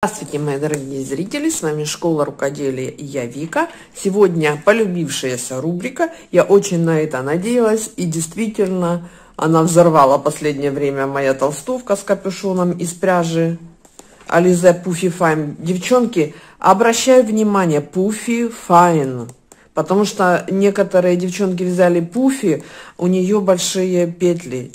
Здравствуйте, мои дорогие зрители, с вами Школа Рукоделия и я, Вика. Сегодня полюбившаяся рубрика, я очень на это надеялась, и действительно она взорвала последнее время, моя толстовка с капюшоном из пряжи Alize Puffy Fine. Девчонки, обращаю внимание, Puffy Fine, потому что некоторые девчонки взяли Puffy, у нее большие петли,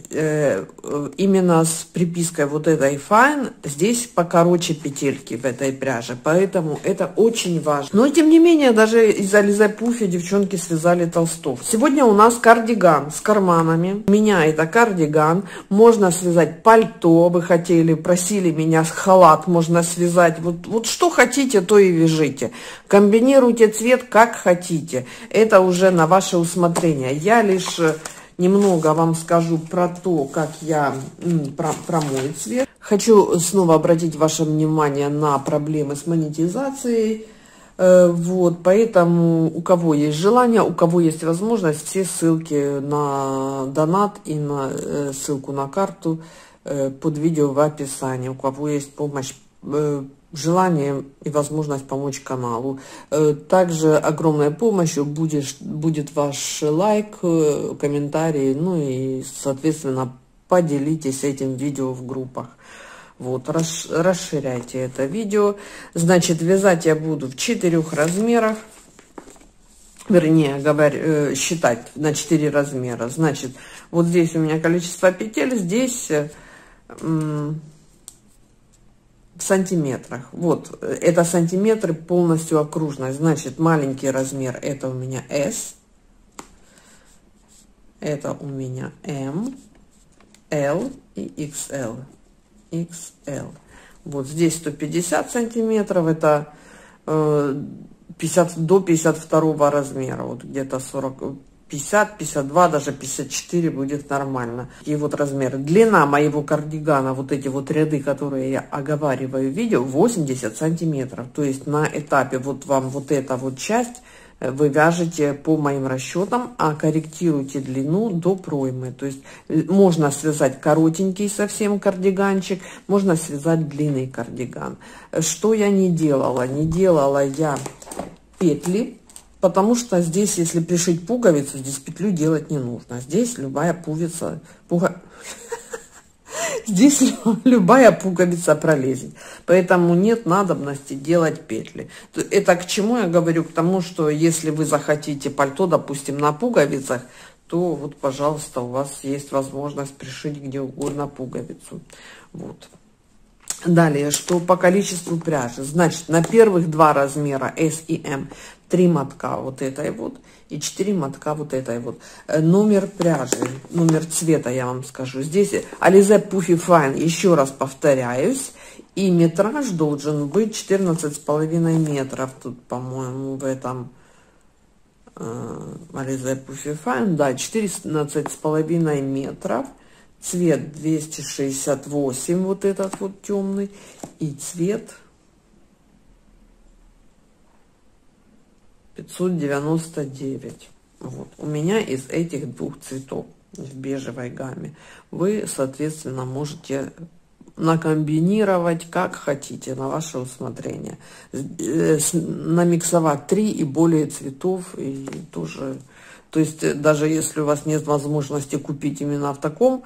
именно с припиской вот этой Fine, здесь покороче петельки в этой пряже, поэтому это очень важно. Но тем не менее, даже из Alize Puffy девчонки связали толстовку. Сегодня у нас кардиган с карманами, у меня это кардиган, можно связать пальто, вы хотели, просили меня халат, можно связать, вот что хотите, то и вяжите, комбинируйте цвет как хотите, это уже на ваше усмотрение. Я лишь немного вам скажу про то, как я про мой цвет. Хочу снова обратить ваше внимание на проблемы с монетизацией. Вот, поэтому у кого есть желание, у кого есть возможность, все ссылки на донат и на ссылку на карту под видео в описании. У кого есть помощь, желание и возможность помочь каналу. Также огромной помощью будет ваш лайк, комментарий, ну и, соответственно, поделитесь этим видео в группах. Вот, расширяйте это видео. Значит, вязать я буду в 4 размерах. Вернее, считать на 4 размера. Значит, вот здесь у меня количество петель, здесь в сантиметрах. Вот, это сантиметры полностью окружность. Значит, маленький размер это у меня S, это у меня M, L и XL. Вот здесь 150 сантиметров, это 50 до 52 размера, вот где-то 40, 50, 52, даже 54 будет нормально. И вот размер. Длина моего кардигана, вот эти вот ряды, которые я оговариваю в видео, 80 сантиметров. То есть на этапе вот вам вот эта вот часть вы вяжете по моим расчетам, а корректируете длину до проймы. То есть можно связать коротенький совсем кардиганчик, можно связать длинный кардиган. Что я не делала? Не делала я петли. Потому что здесь, если пришить пуговицу, здесь петлю делать не нужно. Здесь любая пуговица пролезет. Поэтому нет надобности делать петли. Это к чему я говорю? К тому, что если вы захотите пальто, допустим, на пуговицах, то вот, пожалуйста, у вас есть возможность пришить где угодно пуговицу. Вот. Далее, что по количеству пряжи. Значит, на первых 2 размера S и M 3 мотка вот этой вот и 4 мотка вот этой вот. Номер пряжи, номер цвета я вам скажу. Здесь Alize Puffy Fine, еще раз повторяюсь. И метраж должен быть 14,5 метров. Тут, по-моему, в этом Alize Puffy Fine, да, 14,5 метров. Цвет 268, вот этот вот темный, и цвет 599. Вот. У меня из этих 2 цветов в бежевой гамме. Вы, соответственно, можете накомбинировать как хотите, на ваше усмотрение. Намиксовать 3 и более цветов, и тоже... То есть даже если у вас нет возможности купить именно в таком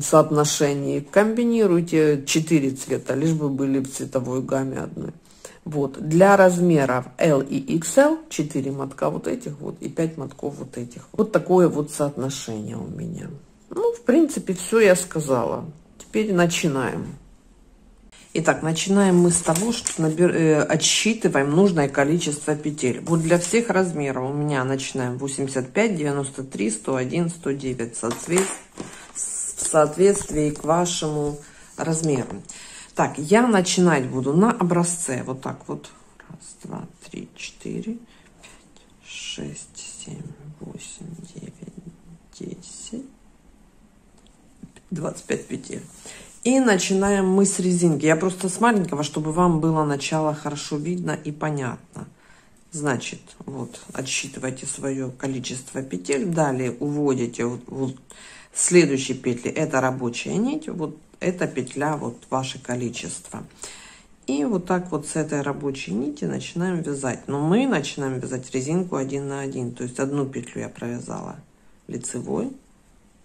соотношении, комбинируйте 4 цвета, лишь бы были в цветовой гамме одной. Вот. Для размеров L и XL 4 мотка вот этих вот и 5 мотков вот этих. Вот такое вот соотношение у меня. Ну, в принципе, все я сказала. Теперь начинаем. Итак, начинаем мы с того, что отсчитываем нужное количество петель. Вот для всех размеров у меня начинаем 85, 93, 101, 109 в соответствии к вашему размеру. Так, я начинать буду на образце. Вот так вот. 1, 2, 3, 4, 5, 6, 7, 8, 9, 10, 25 петель. И начинаем мы с резинки. Я просто с маленького, чтобы вам было начало хорошо видно и понятно. Значит, вот, отсчитывайте свое количество петель. Далее уводите вот следующие петли. Это рабочая нить, вот эта петля, вот ваше количество. И вот так вот с этой рабочей нити начинаем вязать. Но мы начинаем вязать резинку 1 на 1. То есть одну петлю я провязала лицевой,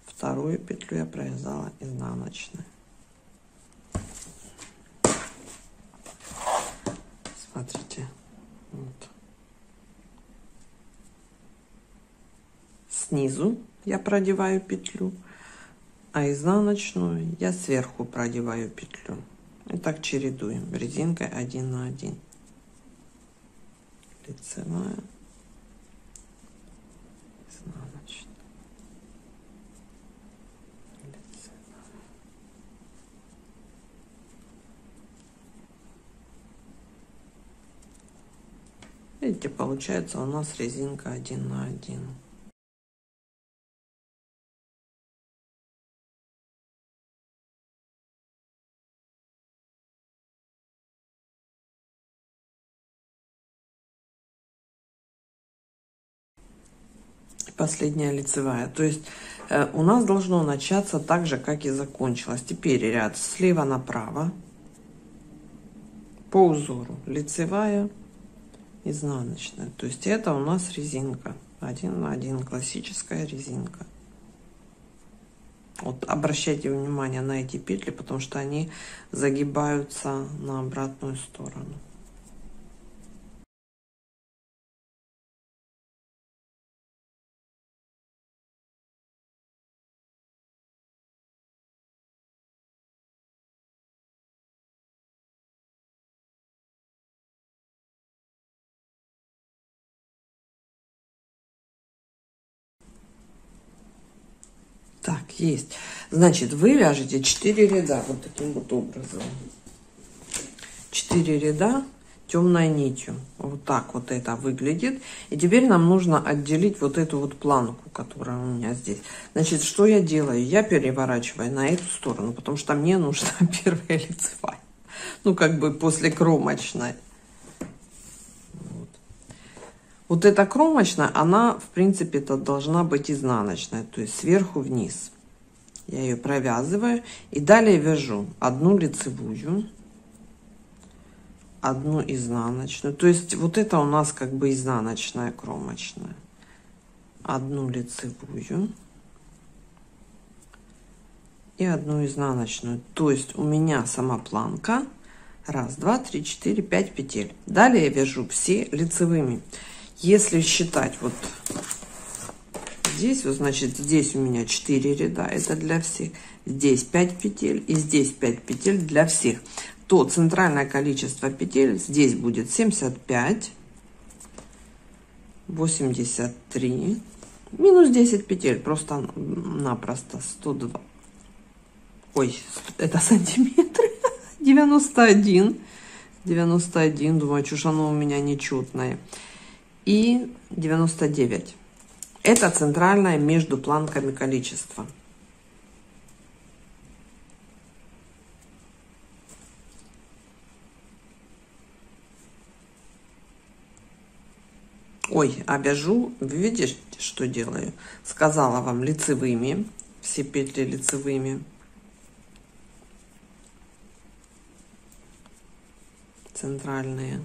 вторую петлю я провязала изнаночной. Смотрите. Вот. Снизу я продеваю петлю, а изнаночную я сверху продеваю петлю. И так чередуем резинкой 1 на 1. Лицевая, изнаночная, лицевая. Видите, получается у нас резинка 1 на 1. Последняя лицевая, то есть у нас должно начаться так же, как и закончилось. Теперь ряд слева направо по узору лицевая, изнаночная, то есть это у нас резинка 1 на 1, классическая резинка. Вот обращайте внимание на эти петли, потому что они загибаются на обратную сторону. Так, есть. Значит, вы вяжете 4 ряда вот таким вот образом. 4 ряда темной нитью. Вот так вот это выглядит. И теперь нам нужно отделить вот эту вот планку, которая у меня здесь. Значит, что я делаю? Я переворачиваю на эту сторону, потому что мне нужна первая лицевая. Ну, как бы после кромочной. Вот эта кромочная, она, в принципе, это должна быть изнаночная, то есть сверху вниз. Я ее провязываю и далее вяжу одну лицевую, одну изнаночную. То есть вот это у нас как бы изнаночная кромочная. Одну лицевую и одну изнаночную. То есть у меня сама планка. Раз, два, три, четыре, пять петель. Далее я вяжу все лицевыми. Если считать вот здесь, вот, значит, здесь у меня 4 ряда, это для всех, здесь 5 петель и здесь 5 петель для всех, то центральное количество петель здесь будет 75, 83, минус 10 петель, просто-напросто 102. Ой, это сантиметры. 91, 91, думаю, чушь, оно у меня нечетное. И 99. Это центральное между планками количество. Ой, обяжу. Видишь, что делаю? Сказала вам лицевыми, все петли лицевыми. Центральные.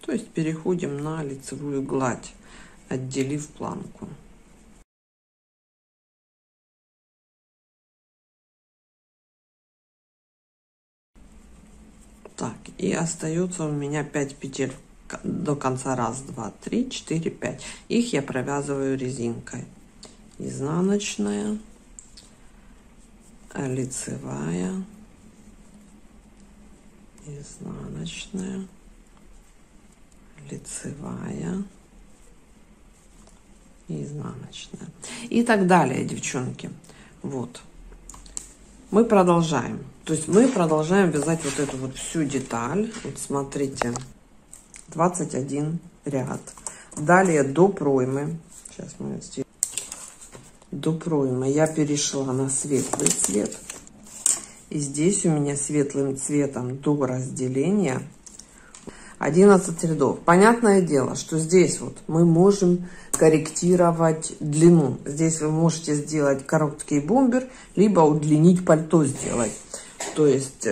То есть переходим на лицевую гладь, отделив планку. Так, и остается у меня 5 петель до конца. Раз, два, три, четыре, пять. Их я провязываю резинкой. Изнаночная, лицевая, изнаночная, лицевая и изнаночная, и так далее, девчонки. Вот мы продолжаем, то есть мы продолжаем вязать вот эту вот всю деталь. Вот смотрите, 21 ряд. Далее до проймы, сейчас мы сделаем, до проймы я перешла на светлый цвет, и здесь у меня светлым цветом до разделения 11 рядов. Понятное дело, что здесь вот мы можем корректировать длину. Здесь вы можете сделать короткий бомбер, либо удлинить пальто сделать. То есть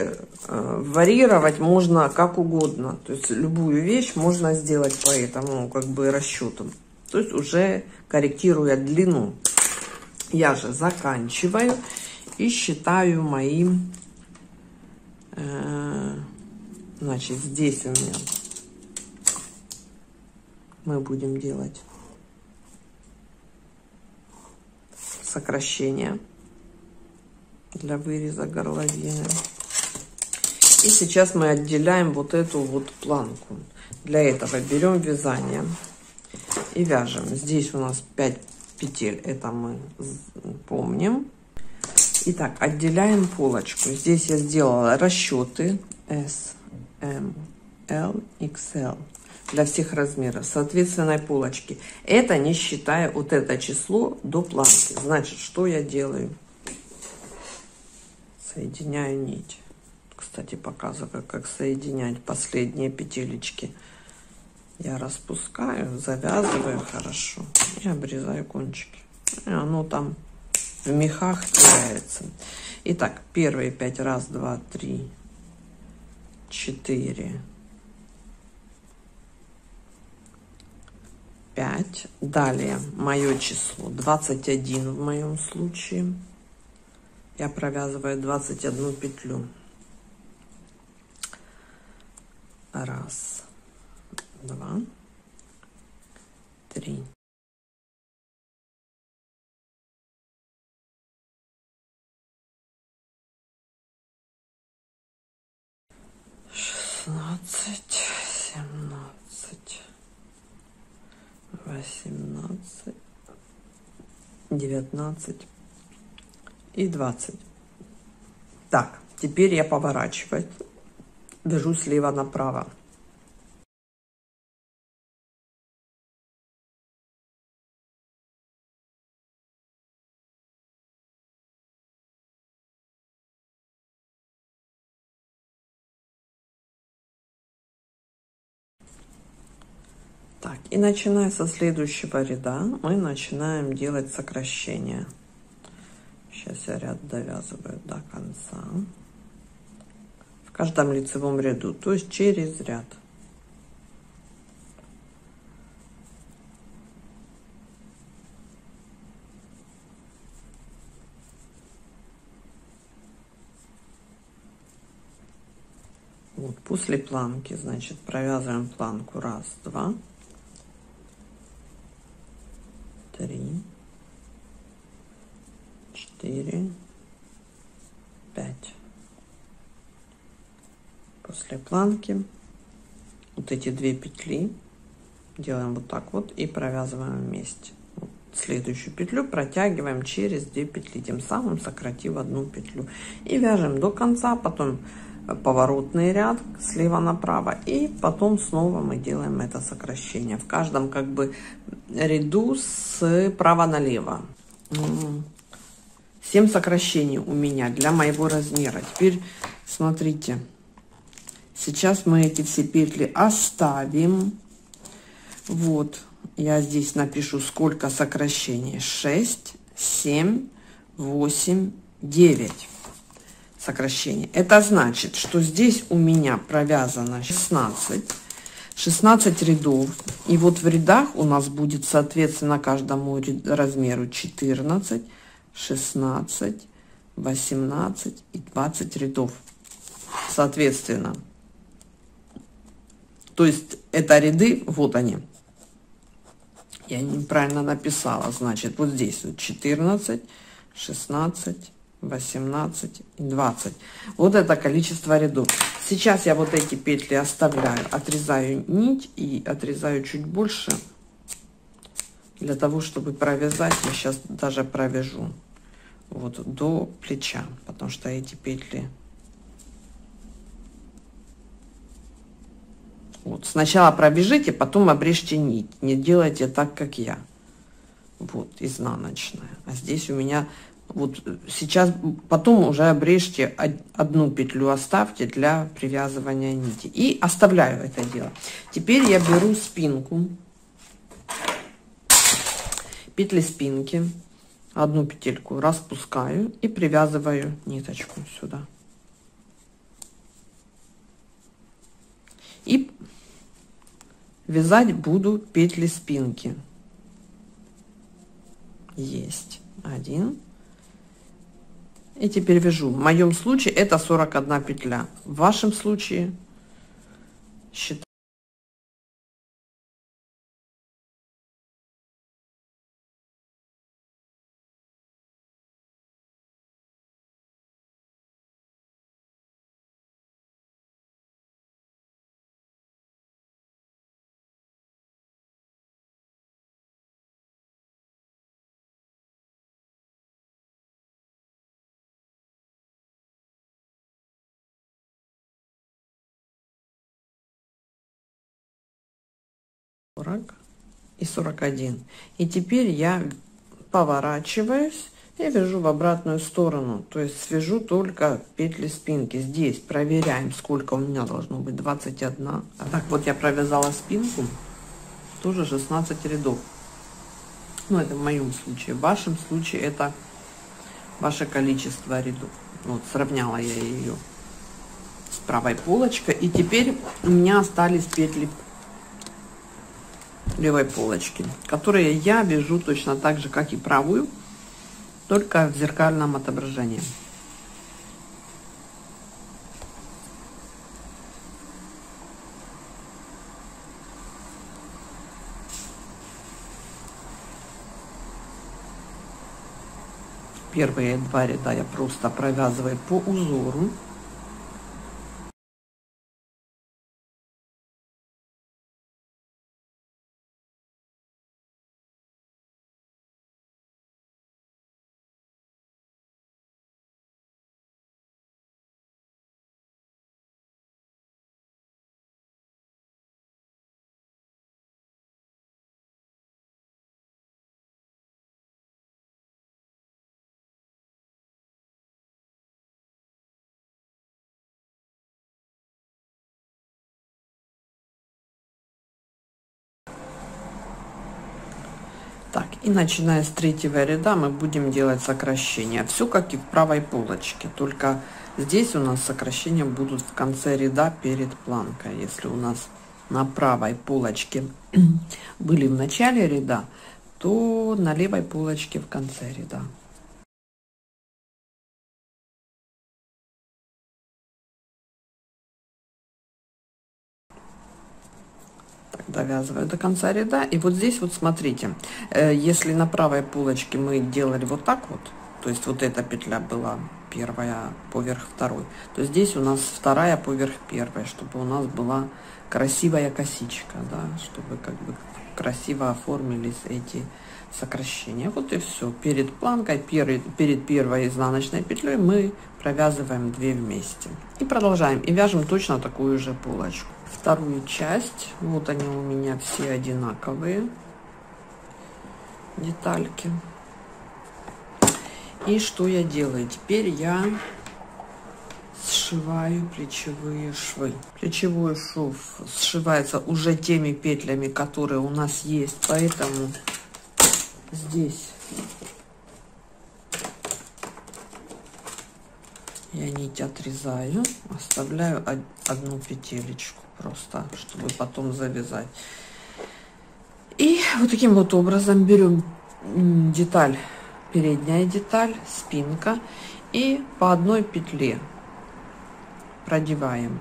варьировать можно как угодно. То есть любую вещь можно сделать по этому как бы расчету. То есть уже корректируя длину. Я же заканчиваю и считаю мои... Значит, здесь у меня мы будем делать сокращение для выреза горловины. И сейчас мы отделяем вот эту вот планку. Для этого берем вязание и вяжем. Здесь у нас 5 петель, это мы помним. Итак, отделяем полочку. Здесь я сделала расчеты S, M, L, XL для всех размеров соответственной полочки. Это не считая вот это число до планки. Значит, что я делаю? Соединяю нить. Кстати, показываю, как соединять последние петелечки. Я распускаю, завязываю хорошо и обрезаю кончики. И оно там в мехах теряется. Итак, первые 5. Раз, два, три, 4, 5. Далее мое число 21 в моем случае. Я провязываю 21 петлю. Раз, два, три. Шестнадцать, 17, 18, 19 и 20. Так, теперь я поворачивать. Вяжу слева направо. Так, и начиная со следующего ряда, мы начинаем делать сокращение. Сейчас я ряд довязываю до конца. В каждом лицевом ряду, то есть через ряд. Вот, после планки, значит, провязываем планку. Раз, два. 3, 4, 5. После планки вот эти две петли делаем вот так вот и провязываем вместе. Вот следующую петлю протягиваем через 2 петли, тем самым сократив одну петлю, и вяжем до конца. Потом поворотный ряд слева направо, и потом снова мы делаем это сокращение в каждом как бы ряду справа налево. 7 сокращений у меня для моего размера. Теперь смотрите, сейчас мы эти все петли оставим. Вот я здесь напишу, сколько сокращений. 6, 7, 8, 9 сокращение. Это значит, что здесь у меня провязано 16 рядов, и вот в рядах у нас будет соответственно каждому размеру 14, 16, 18 и 20 рядов соответственно. То есть это ряды, вот они, я неправильно написала, значит вот здесь вот 14, 16, 18 и 20. Вот это количество рядов. Сейчас я вот эти петли оставляю, отрезаю нить и отрезаю чуть больше для того, чтобы провязать. Я сейчас даже провяжу вот до плеча, потому что эти петли вот сначала пробежите, потом обрежьте нить. Не делайте так, как я. Вот изнаночная. А здесь у меня вот сейчас, потом уже обрежьте, одну петлю оставьте для привязывания нити. И оставляю это дело. Теперь я беру спинку, петли спинки, одну петельку распускаю и привязываю ниточку сюда. и вязать буду петли спинки. Есть один. И теперь вяжу. В моем случае это 41 петля. В вашем случае считаю. И 41. И теперь я поворачиваюсь и вяжу в обратную сторону, то есть свяжу только петли спинки. Здесь проверяем, сколько у меня должно быть. 21. А так вот я провязала спинку, тоже 16 рядов. Ну, это в моем случае. В вашем случае это ваше количество рядов. Вот, сравняла я ее с правой полочкой. И теперь у меня остались петли левой полочки, которые я вяжу точно так же, как и правую, только в зеркальном отображении. Первые два ряда я просто провязываю по узору. Так, и начиная с третьего ряда мы будем делать сокращение. Все как и в правой полочке, только здесь у нас сокращения будут в конце ряда перед планкой. Если у нас на правой полочке были в начале ряда, то на левой полочке в конце ряда. Довязываю до конца ряда. И вот здесь вот смотрите, если на правой полочке мы делали вот так вот, то есть вот эта петля была первая поверх второй, то здесь у нас вторая поверх первой, чтобы у нас была красивая косичка, да, чтобы как бы красиво оформились эти сокращения. Вот и все. Перед планкой, перед первой изнаночной петлей мы провязываем 2 вместе и продолжаем, и вяжем точно такую же полочку. Вторую часть, вот они у меня все одинаковые детальки. И что я делаю? Теперь я сшиваю плечевые швы. Плечевой шов сшивается уже теми петлями, которые у нас есть, поэтому здесь я нить отрезаю, оставляю одну петелечку просто, чтобы потом завязать. И вот таким вот образом берем деталь, передняя деталь, спинка, и по одной петле продеваем.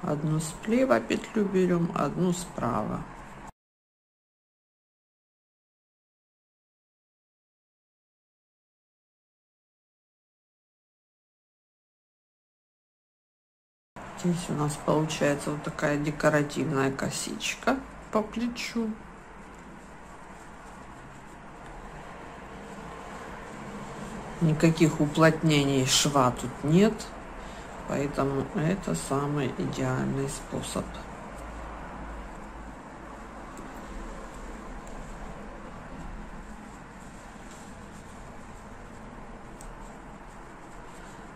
Одну слева петлю берем, одну справа. Здесь у нас получается вот такая декоративная косичка по плечу. Никаких уплотнений шва тут нет. Поэтому это самый идеальный способ.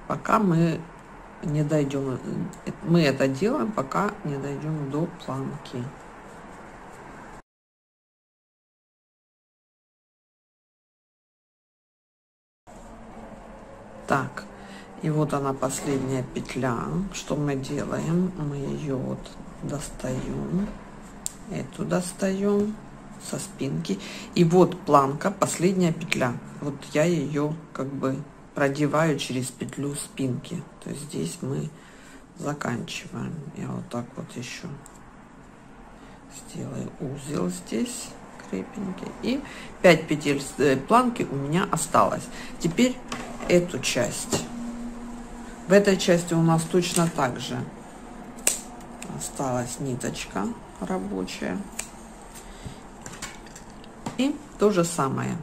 Пока мы не дойдем, мы это делаем, пока не дойдем до планки. Так, и вот она, последняя петля. Что мы делаем? Мы ее вот достаем, эту достаем со спинки, и вот планка, последняя петля. Вот я ее как бы продеваю через петлю спинки, то есть здесь мы заканчиваем. Я вот так вот еще сделаю узел здесь крепенький, и 5 петель планки у меня осталось. Теперь эту часть, в этой части у нас точно так же осталась ниточка рабочая, и то же самое.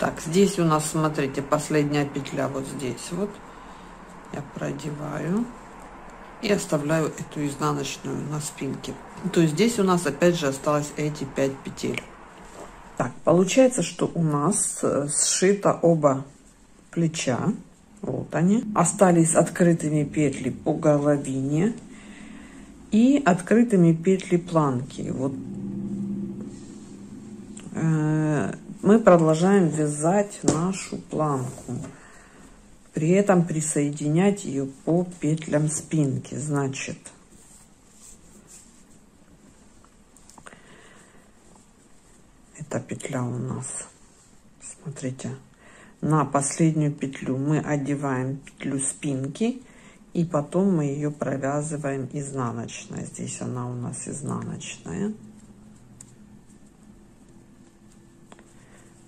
Так, здесь у нас, смотрите, последняя петля вот здесь вот. Я продеваю и оставляю эту изнаночную на спинке. То есть здесь у нас опять же осталось эти 5 петель. Так, получается, что у нас сшито оба плеча. Вот они. Остались открытыми петли по горловине и открытыми петли планки. Вот. Мы продолжаем вязать нашу планку, при этом присоединять ее по петлям спинки. Значит, эта петля у нас, смотрите, на последнюю петлю мы одеваем петлю спинки, и потом мы ее провязываем изнаночной. Здесь она у нас изнаночная.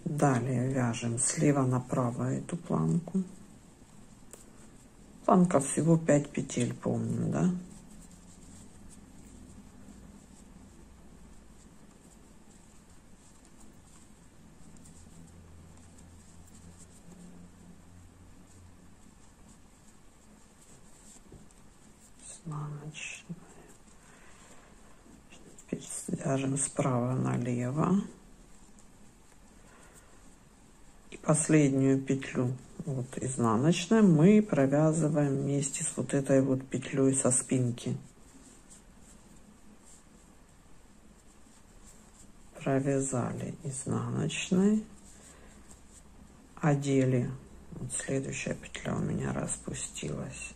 Далее вяжем слева направо эту планку. Планка всего 5 петель, помним, да? Изнаночная. Теперь вяжем справа налево. Последнюю петлю вот изнаночной мы провязываем вместе с вот этой вот петлей со спинки. Провязали изнаночной, одели. Вот следующая петля у меня распустилась.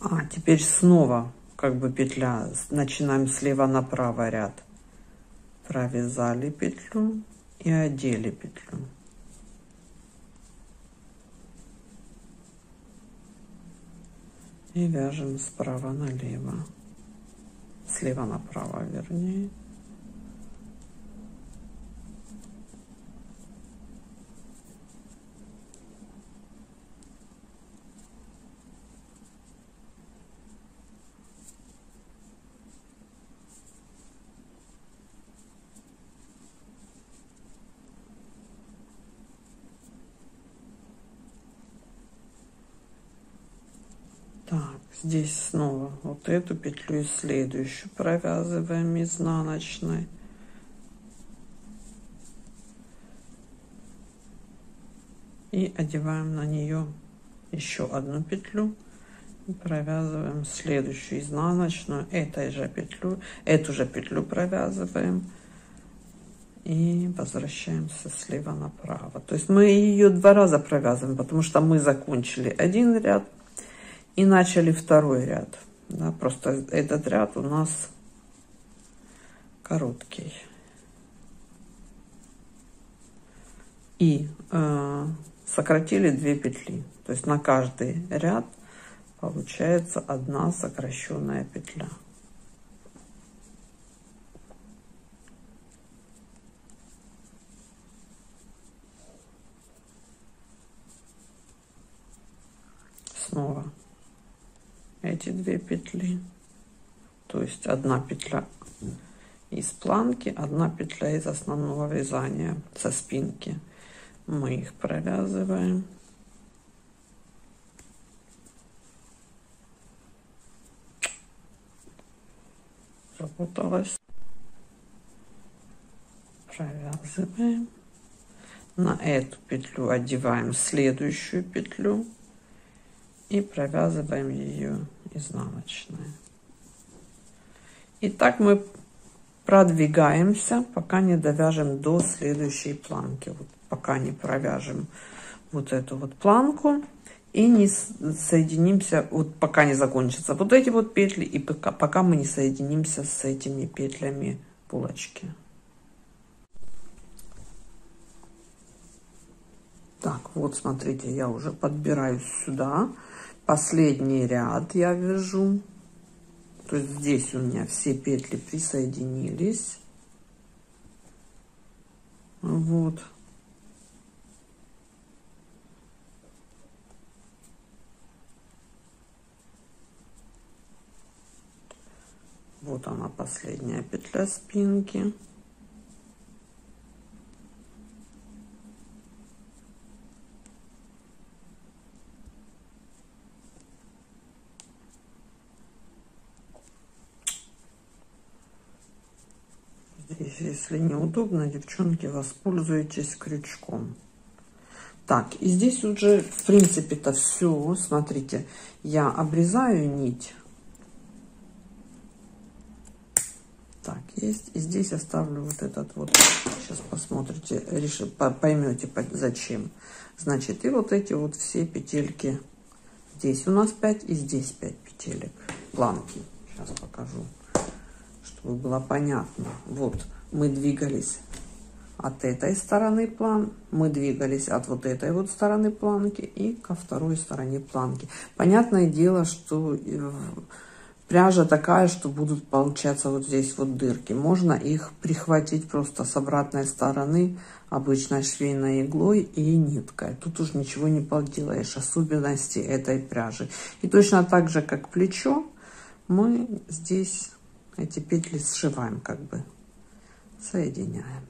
А теперь снова как бы петля, начинаем слева направо ряд. Провязали петлю и одели петлю. И вяжем справа налево. Слева направо, вернее. Здесь снова вот эту петлю и следующую провязываем изнаночной. И одеваем на нее еще одну петлю. И провязываем следующую изнаночную. Эту же петлю провязываем. И возвращаемся слева направо. То есть мы ее 2 раза провязываем, потому что мы закончили один ряд и начали второй ряд, да, просто этот ряд у нас короткий. И сократили 2 петли, то есть на каждый ряд получается 1 сокращенная петля. Снова эти 2 петли, то есть 1 петля из планки, 1 петля из основного вязания со спинки, мы их провязываем сработалось. Провязываем. На эту петлю одеваем следующую петлю и провязываем ее изнаночной. И так мы продвигаемся, пока не довяжем до следующей планки. Вот пока не провяжем вот эту вот планку и не соединимся, вот пока не закончатся вот эти вот петли и пока мы не соединимся с этими петлями булочки. Так, вот смотрите, я уже подбираю сюда. Последний ряд я вяжу. То есть здесь у меня все петли присоединились. Вот. Вот она, последняя петля спинки. Если неудобно, девчонки, воспользуйтесь крючком. Так, и здесь уже, в принципе, это все. Смотрите, я обрезаю нить. Так, есть. И здесь оставлю вот этот вот. Сейчас посмотрите, поймете, зачем. Значит, и вот эти вот все петельки. Здесь у нас 5 и здесь 5 петелек планки. Сейчас покажу, чтобы было понятно. Вот мы двигались от этой стороны план, мы двигались от вот этой вот стороны планки и ко второй стороне планки. Понятное дело, что пряжа такая, что будут получаться вот здесь вот дырки. Можно их прихватить просто с обратной стороны обычной швейной иглой и ниткой. Тут уж ничего не поделаешь, особенности этой пряжи. И точно так же, как плечо, мы здесь эти петли сшиваем, как бы соединяем.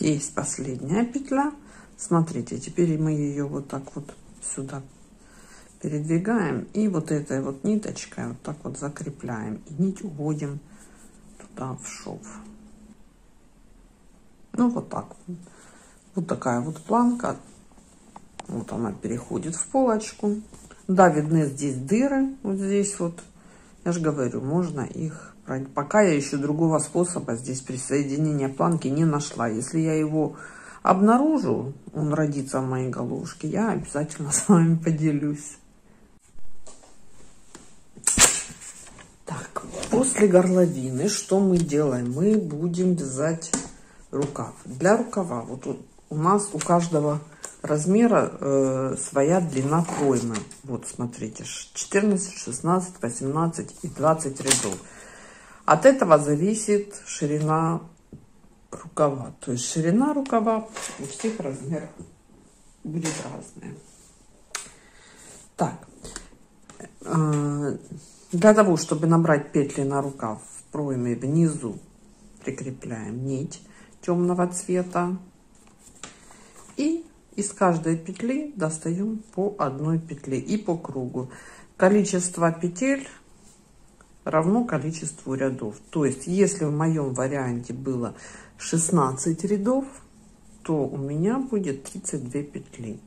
Есть последняя петля. Смотрите, теперь мы ее вот так вот сюда передвигаем и вот этой вот ниточкой вот так вот закрепляем и нить уводим туда в шов. Ну вот так. Вот такая вот планка. Вот она переходит в полочку. Да, видны здесь дыры. Вот здесь вот. Я же говорю, можно их... Пока я еще другого способа здесь присоединения планки не нашла. Если я его обнаружу, он родится в моей головушке, я обязательно с вами поделюсь. Так, после горловины что мы делаем? Мы будем вязать рукав. Для рукава вот у нас у каждого размера своя длина проймы. Вот смотрите, 14, 16, 18 и 20 рядов. От этого зависит ширина рукава. То есть ширина рукава у всех размеров будет разная. Так, для того, чтобы набрать петли на рукав в пройме внизу, прикрепляем нить темного цвета. И из каждой петли достаем по одной петле и по кругу. Количество петель равно количеству рядов. То есть, если в моем варианте было 16 рядов, то у меня будет 32 петли.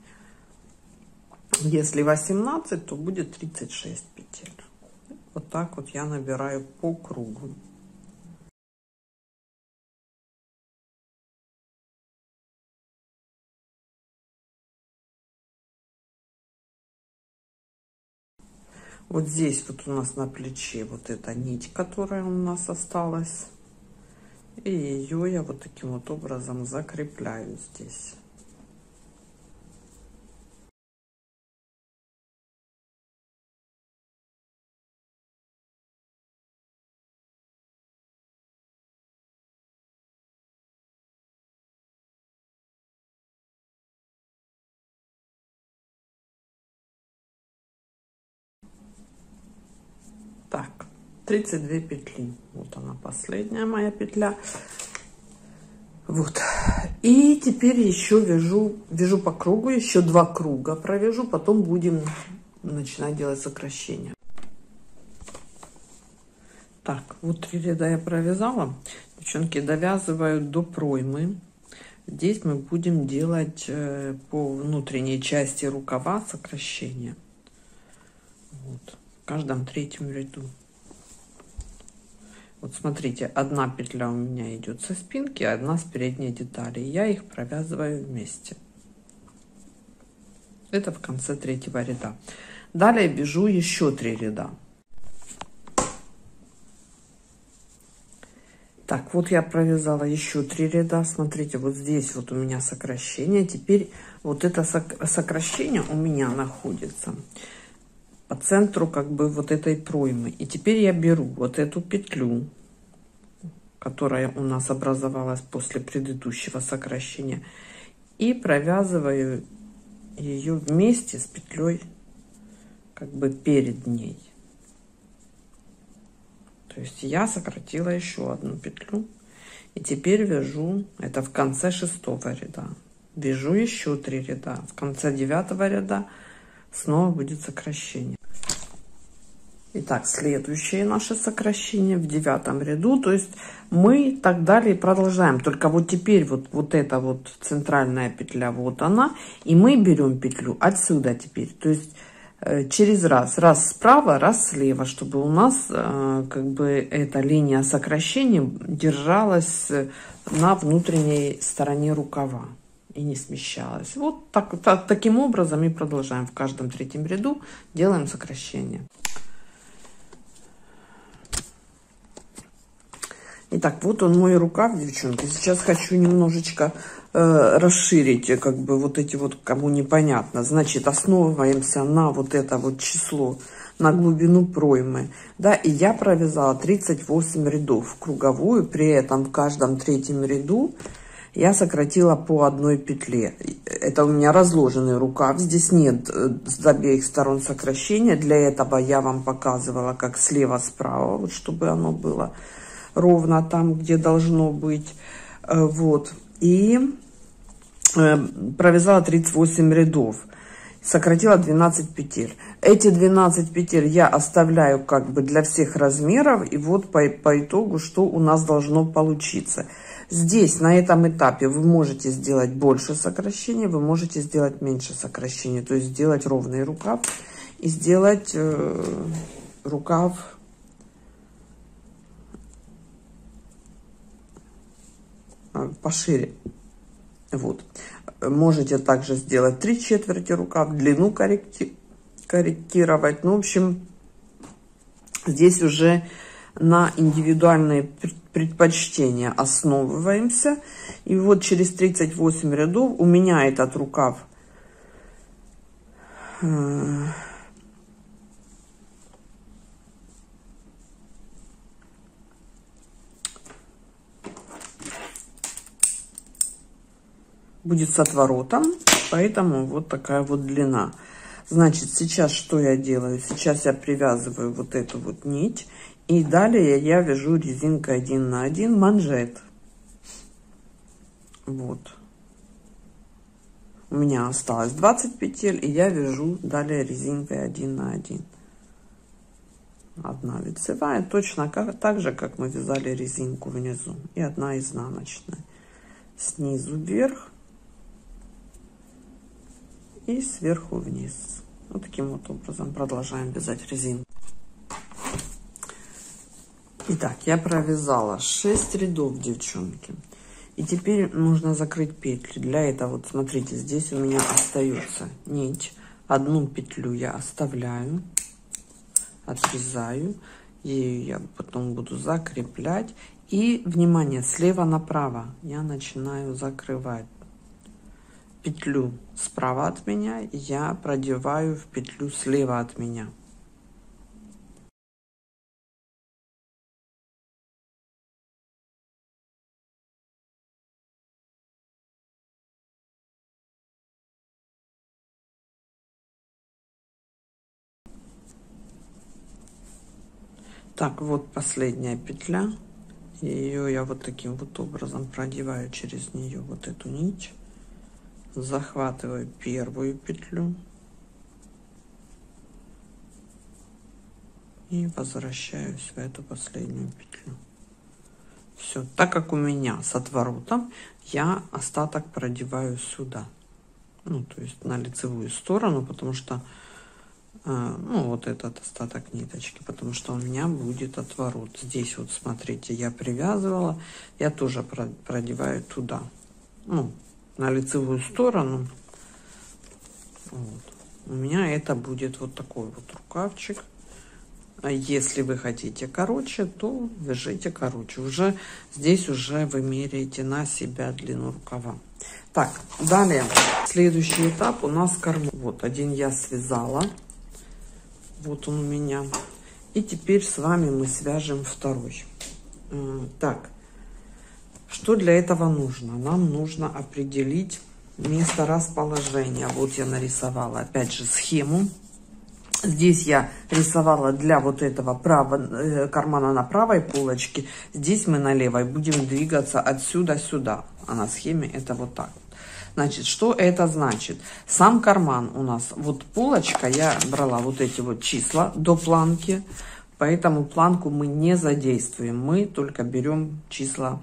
Если 18, то будет 36 петель. Вот так вот я набираю по кругу. Вот здесь вот у нас на плече вот эта нить, которая у нас осталась. И ее я вот таким вот образом закрепляю здесь. Так, 32 петли. Вот она, последняя моя петля. Вот. И теперь еще вяжу по кругу, еще 2 круга провяжу, потом будем начинать делать сокращение. Так, вот 3 ряда я провязала. Девчонки, довязываю до проймы. Здесь мы будем делать по внутренней части рукава сокращение. Вот. В каждом 3-м ряду. Вот смотрите, 1 петля у меня идет со спинки, 1 с передней детали. Я их провязываю вместе. Это в конце 3-го ряда. Далее вяжу еще 3 ряда. Так, вот я провязала еще 3 ряда. Смотрите, вот здесь вот у меня сокращение. Теперь вот это сокращение у меня находится по центру как бы вот этой проймы. И теперь я беру вот эту петлю, которая у нас образовалась после предыдущего сокращения, и провязываю ее вместе с петлей как бы перед ней. То есть я сократила еще 1 петлю. И теперь вяжу, это в конце 6-го ряда. Вяжу еще 3 ряда. В конце 9-го ряда снова будет сокращение. Итак, следующее наше сокращение в 9-м ряду. То есть мы так далее продолжаем. Только вот теперь вот эта вот центральная петля, вот она. И мы берем петлю отсюда теперь. То есть через раз справа, раз слева, чтобы у нас как бы эта линия сокращения держалась на внутренней стороне рукава и не смещалась. Вот таким образом и продолжаем. В каждом 3-м ряду делаем сокращение. Итак, вот он мой рукав, девчонки. Сейчас хочу немножечко расширить, как бы вот эти вот, кому непонятно. Значит, основываемся на вот это вот число, на глубину проймы. Да, и я провязала 38 рядов в круговую, при этом в каждом 3-м ряду я сократила по 1 петле. Это у меня разложенный рукав. Здесь нет с обеих сторон сокращения. Для этого я вам показывала, как слева-справа, вот чтобы оно было ровно там, где должно быть. Вот. И провязала 38 рядов, сократила 12 петель. Эти 12 петель я оставляю как бы для всех размеров. И вот по итогу, что у нас должно получиться. Здесь, на этом этапе, вы можете сделать больше сокращений, вы можете сделать меньше сокращений. То есть сделать ровный рукав и сделать рукав пошире. Вот. Можете также сделать 3 четверти рукав, длину корректировать. Ну, в общем, здесь уже на индивидуальные предпочтения основываемся. И вот через 38 рядов у меня этот рукав будет с отворотом, поэтому вот такая вот длина. Значит, сейчас что я делаю? Сейчас я привязываю вот эту вот нить, и далее я вяжу резинкой 1 на 1 манжет. Вот. У меня осталось 20 петель, и я вяжу далее резинкой 1 на 1. 1 лицевая, точно так же, как мы вязали резинку внизу, и 1 изнаночная. Снизу вверх и сверху вниз. Вот таким вот образом продолжаем вязать резинку. Итак, я провязала 6 рядов, девчонки. И теперь нужно закрыть петли. Для этого, вот смотрите, здесь у меня остается нить. 1 петлю я оставляю, отрезаю. Ею я потом буду закреплять. И, внимание, слева направо я начинаю закрывать. Петлю справа от меня я продеваю в петлю слева от меня. Так, вот последняя петля. Ее я вот таким вот образом продеваю через нее вот эту нить. Захватываю первую петлю. И возвращаюсь в эту последнюю петлю. Все, так как у меня с отворотом, я остаток продеваю сюда. Ну, то есть на лицевую сторону, потому что, ну, вот этот остаток ниточки, потому что у меня будет отворот. Здесь вот, смотрите, я привязывала, я тоже продеваю туда. Ну, на лицевую сторону. Вот. У меня это будет вот такой вот рукавчик. Если вы хотите короче, то вяжите короче. Уже здесь уже вы меряете на себя длину рукава. Так, далее следующий этап у нас корму. Вот один я связала, вот он у меня, и теперь с вами мы свяжем второй. Так, что для этого нужно? Нам нужно определить место расположения. Вот я нарисовала опять же схему. Здесь я рисовала для вот этого кармана на правой полочке. Здесь мы на левой будем двигаться отсюда сюда. А на схеме это вот так. Значит, что это значит? Сам карман у нас. Вот полочка, я брала вот эти вот числа до планки. Поэтому планку мы не задействуем. Мы только берем числа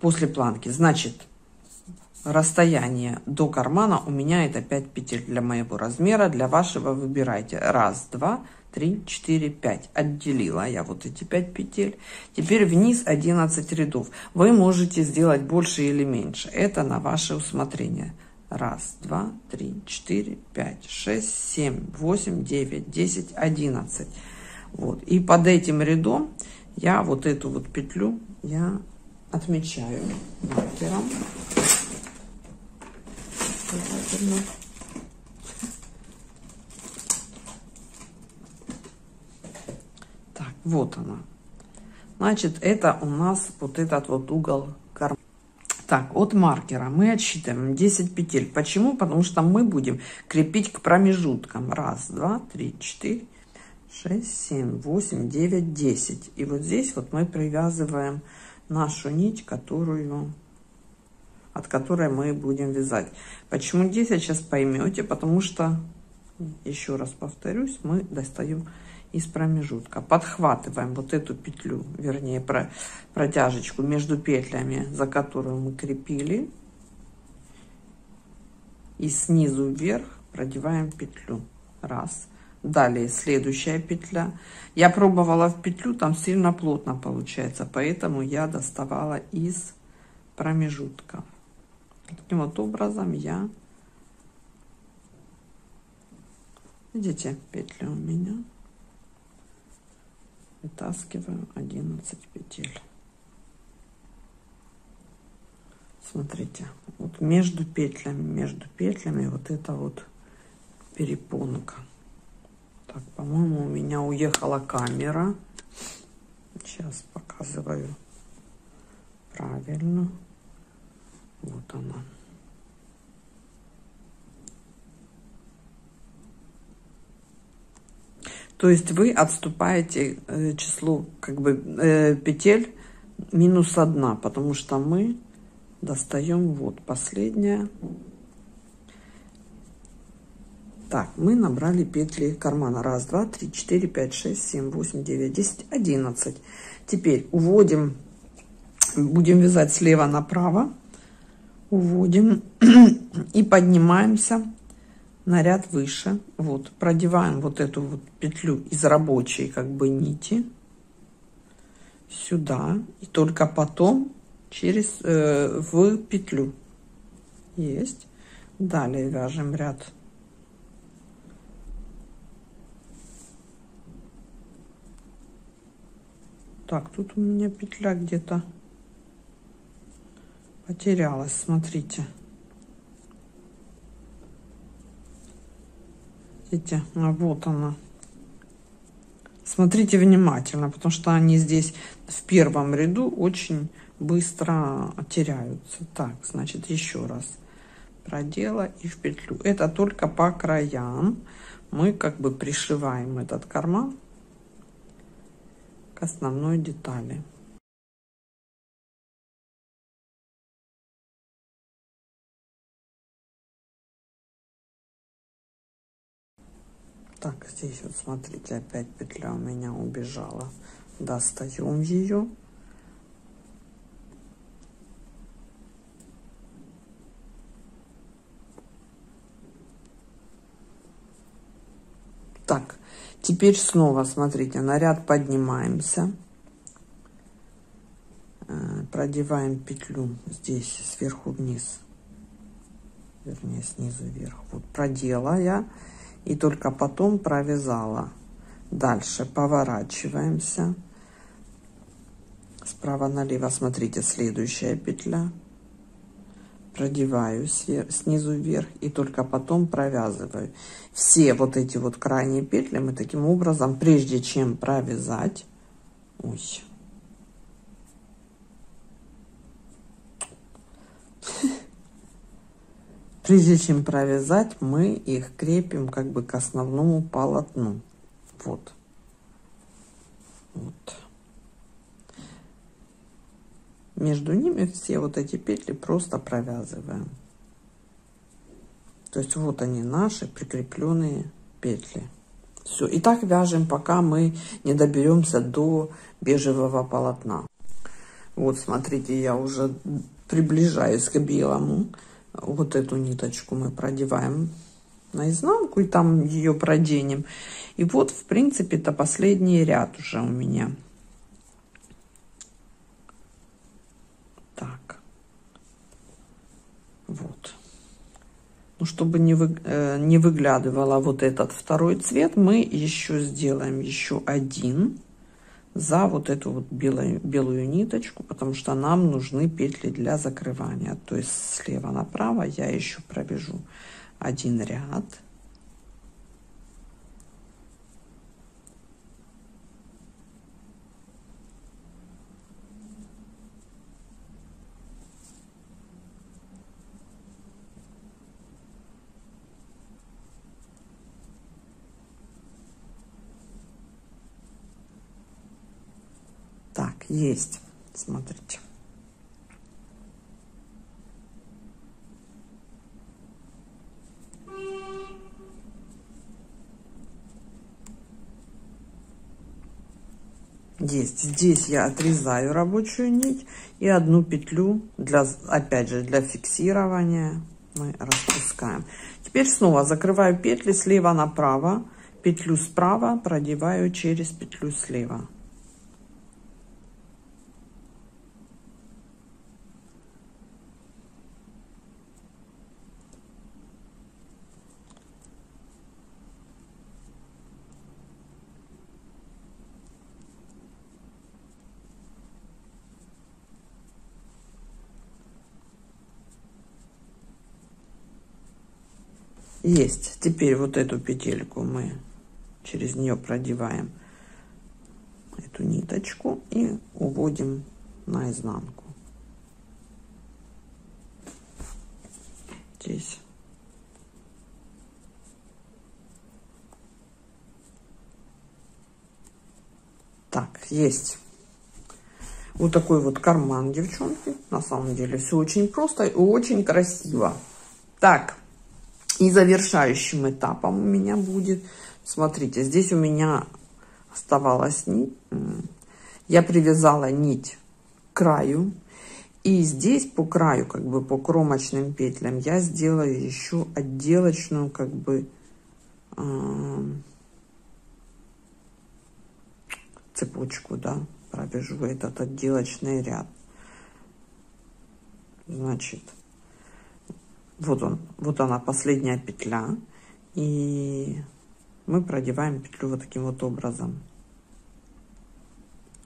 после планки. Значит... Расстояние до кармана у меня это 5 петель для моего размера, для вашего выбирайте. 1, 2, 3, 4, 5. Отделила я вот эти 5 петель. Теперь вниз 11 рядов. Вы можете сделать больше или меньше. Это на ваше усмотрение. 1, 2, 3, 4, 5, 6, 7, 8, 9, 10, 11. Вот. И под этим рядом я вот эту вот петлю я отмечаю маркером. Так, вот она. Значит, это у нас вот этот вот угол кармана. Так, от маркера мы отсчитываем 10 петель. Почему? Потому что мы будем крепить к промежуткам. 1, 2, 3, 4, 6, 7, 8, 9, 10. И вот здесь вот мы привязываем нашу нить, от которой мы будем вязать. Почему 10, сейчас поймете, потому что, еще раз повторюсь, мы достаем из промежутка, подхватываем вот эту петлю, вернее протяжечку между петлями, за которую мы крепили, и снизу вверх продеваем петлю. Раз. Далее следующая петля. Я пробовала в петлю, там сильно плотно получается, поэтому я доставала из промежутка. Таким вот образом я, видите, петли у меня, вытаскиваю 11 петель. Смотрите, вот между петлями вот это вот перепонка. Так, по-моему, у меня уехала камера. Сейчас показываю правильно. Вот она. То есть вы отступаете число, как бы, петель минус 1, потому что мы достаем вот последняя. Так, мы набрали петли кармана. 1, 2, 3, 4, 5, 6, 7, 8, 9, 10, 11. Теперь уводим, будем вязать слева направо. Уводим и поднимаемся на ряд выше. Вот, продеваем вот эту вот петлю из рабочей, как бы, нити сюда, и только потом через в петлю. Есть. Далее вяжем ряд. Так, тут у меня петля где-то потерялась, смотрите. Видите, вот она. Смотрите внимательно, потому что они здесь в первом ряду очень быстро теряются. Так, значит, еще раз продела и в петлю. Это только по краям мы как бы пришиваем этот карман к основной детали. Так, здесь вот смотрите, опять петля у меня убежала. Достаем ее. Так, теперь снова смотрите, на ряд поднимаемся. Продеваем петлю здесь сверху вниз. Вернее, снизу вверх. Вот продела я. И только потом провязала. Дальше поворачиваемся. Справа налево, смотрите, следующая петля. Продеваю снизу вверх и только потом провязываю. Все вот эти вот крайние петли мы таким образом, прежде чем провязать... Ой. Прежде чем провязать, мы их крепим как бы к основному полотну. Вот. Вот. Между ними все вот эти петли просто провязываем. То есть вот они, наши прикрепленные петли. Все. И так вяжем, пока мы не доберемся до бежевого полотна. Вот, смотрите, я уже приближаюсь к белому. Вот эту ниточку мы продеваем наизнанку и там ее проденем. И вот, в принципе, это последний ряд уже у меня. Так. Вот. Ну, чтобы не выглядывала вот этот второй цвет, мы еще сделаем еще один за вот эту вот белую ниточку, потому что нам нужны петли для закрывания. То есть слева направо я еще провяжу один ряд. Есть, смотрите. Есть. Здесь я отрезаю рабочую нить и одну петлю для, опять же, для фиксирования мы распускаем. Теперь снова закрываю петли слева направо, петлю справа продеваю через петлю слева. Есть. Теперь вот эту петельку мы через нее продеваем эту ниточку и уводим наизнанку. Здесь. Так, есть. Вот такой вот карман, девчонки. На самом деле все очень просто и очень красиво. Так. И завершающим этапом у меня будет, смотрите, здесь у меня оставалась нить, я привязала нить к краю, и здесь по краю, как бы по кромочным петлям, я сделаю еще отделочную, как бы, цепочку, да, провяжу этот отделочный ряд, значит. Вот он, вот она, последняя петля, и мы продеваем петлю вот таким вот образом.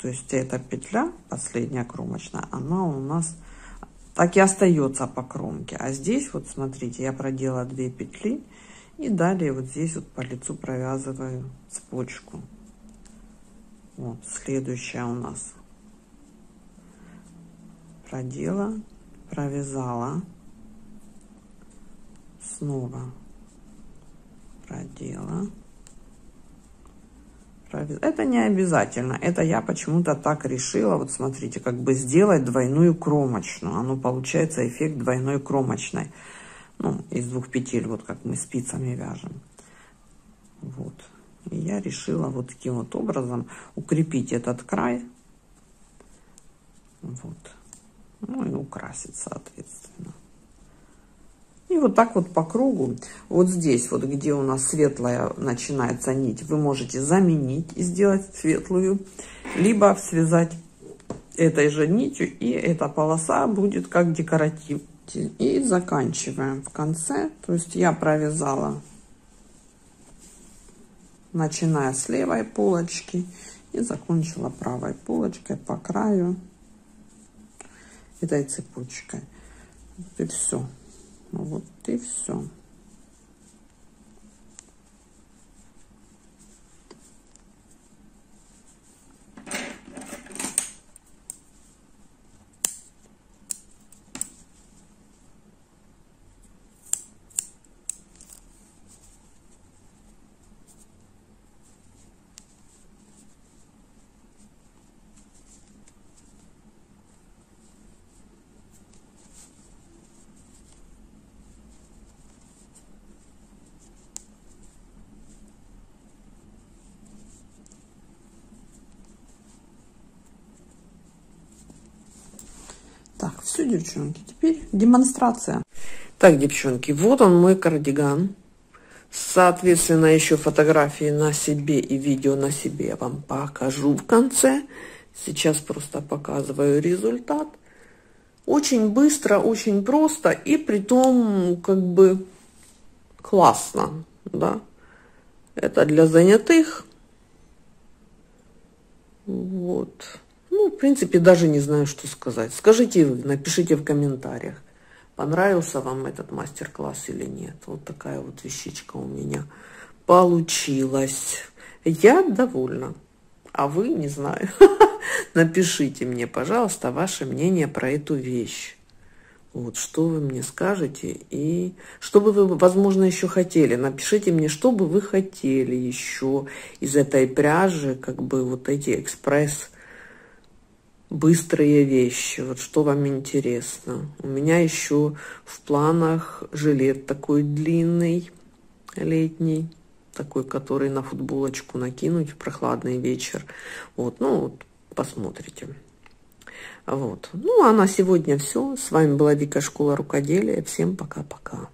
То есть эта петля, последняя кромочная, она у нас так и остается по кромке. А здесь вот, смотрите, я проделала 2 петли, и далее вот здесь вот по лицу провязываю цепочку. Вот, следующая у нас. Продела, провязала. снова продела. Это не обязательно, это я почему-то так решила. Вот смотрите, как бы сделать двойную кромочную, оно получается эффект двойной кромочной, ну, из двух петель, вот как мы спицами вяжем. Вот, и я решила вот таким вот образом укрепить этот край, вот, ну и украсить соответственно. И вот так вот по кругу, вот здесь вот, где у нас светлая начинается нить, вы можете заменить и сделать светлую, либо связать этой же нитью, и эта полоса будет как декоратив. И заканчиваем в конце, то есть я провязала, начиная с левой полочки и закончила правой полочкой по краю этой цепочкой. Вот и все. Вот и все. Так, все, девчонки, теперь демонстрация. Так, девчонки, вот он мой кардиган. Соответственно, еще фотографии на себе и видео на себе я вам покажу в конце. Сейчас просто показываю результат. Очень быстро, очень просто и притом как бы классно, да. Это для занятых. Вот. Ну, в принципе, даже не знаю, что сказать. Скажите вы, напишите в комментариях, понравился вам этот мастер-класс или нет. Вот такая вот вещичка у меня получилась. Я довольна, а вы, не знаю. Напишите мне, пожалуйста, ваше мнение про эту вещь. Вот, что вы мне скажете и что бы вы, возможно, еще хотели. Напишите мне, что бы вы хотели еще из этой пряжи, как бы вот эти экспресс быстрые вещи, вот что вам интересно. У меня еще в планах жилет такой длинный, летний, такой, который на футболочку накинуть в прохладный вечер. Вот, ну вот, посмотрите. Вот. Ну, а на сегодня все. С вами была Вика, Школа Рукоделия. Всем пока-пока.